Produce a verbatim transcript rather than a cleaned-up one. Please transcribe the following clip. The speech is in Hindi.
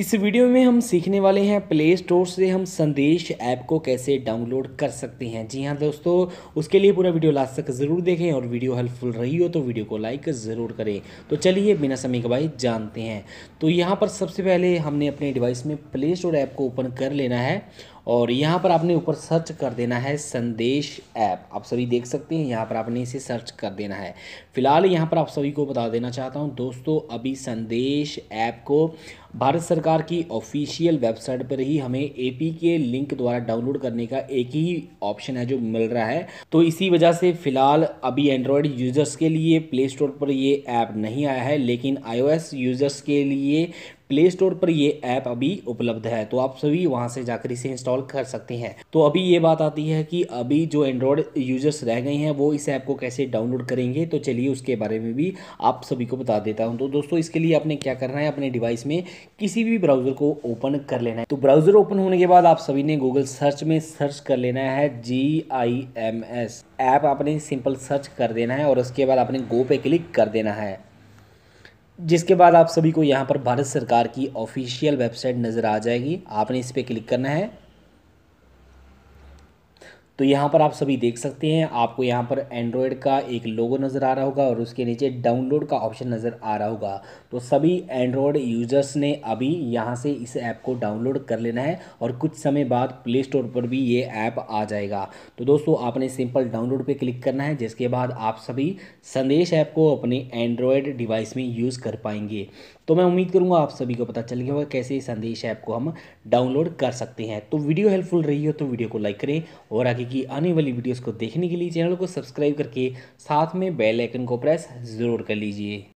इस वीडियो में हम सीखने वाले हैं प्ले स्टोर से हम संदेश ऐप को कैसे डाउनलोड कर सकते हैं। जी हाँ दोस्तों, उसके लिए पूरा वीडियो लास्ट तक ज़रूर देखें और वीडियो हेल्पफुल रही हो तो वीडियो को लाइक ज़रूर करें। तो चलिए बिना समय गवाए जानते हैं। तो यहाँ पर सबसे पहले हमने अपने डिवाइस में प्ले स्टोर ऐप को ओपन कर लेना है और यहाँ पर आपने ऊपर सर्च कर देना है संदेश ऐप। आप सभी देख सकते हैं, यहाँ पर आपने इसे सर्च कर देना है। फिलहाल यहाँ पर आप सभी को बता देना चाहता हूँ दोस्तों, अभी संदेश ऐप को भारत सरकार की ऑफिशियल वेबसाइट पर ही हमें एपी के लिंक द्वारा डाउनलोड करने का एक ही ऑप्शन है जो मिल रहा है। तो इसी वजह से फ़िलहाल अभी एंड्रॉयड यूज़र्स के लिए प्ले स्टोर पर ये ऐप नहीं आया है, लेकिन आईओएस यूज़र्स के लिए प्ले स्टोर पर ये ऐप अभी उपलब्ध है। तो आप सभी वहां से जाकर इसे इंस्टॉल कर सकते हैं। तो अभी ये बात आती है कि अभी जो एंड्रॉयड यूजर्स रह गए हैं वो इस ऐप को कैसे डाउनलोड करेंगे, तो चलिए उसके बारे में भी आप सभी को बता देता हूं। तो दोस्तों, इसके लिए आपने क्या करना है, अपने डिवाइस में किसी भी ब्राउजर को ओपन कर लेना है। तो ब्राउजर ओपन होने के बाद आप सभी ने गूगल सर्च में सर्च कर लेना है G I M S app. आपने सिंपल सर्च कर देना है और उसके बाद आपने गो पे क्लिक कर देना है, जिसके बाद आप सभी को यहाँ पर भारत सरकार की ऑफिशियल वेबसाइट नज़र आ जाएगी। आपने इस पर क्लिक करना है। तो यहाँ पर आप सभी देख सकते हैं, आपको यहाँ पर एंड्रॉयड का एक लोगो नज़र आ रहा होगा और उसके नीचे डाउनलोड का ऑप्शन नज़र आ रहा होगा। तो सभी एंड्रॉयड यूजर्स ने अभी यहाँ से इस ऐप को डाउनलोड कर लेना है और कुछ समय बाद प्ले स्टोर पर भी ये ऐप आ जाएगा। तो दोस्तों, आपने सिंपल डाउनलोड पे क्लिक करना है, जिसके बाद आप सभी संदेश ऐप को अपने एंड्रॉयड डिवाइस में यूज़ कर पाएंगे। तो मैं उम्मीद करूँगा आप सभी को पता चल गया होगा कैसे संदेश ऐप को हम डाउनलोड कर सकते हैं। तो वीडियो हेल्पफुल रही हो तो वीडियो को लाइक करें और आगे की आने वाली वीडियोस को देखने के लिए चैनल को सब्सक्राइब करके साथ में बेल आइकन को प्रेस ज़रूर कर लीजिए।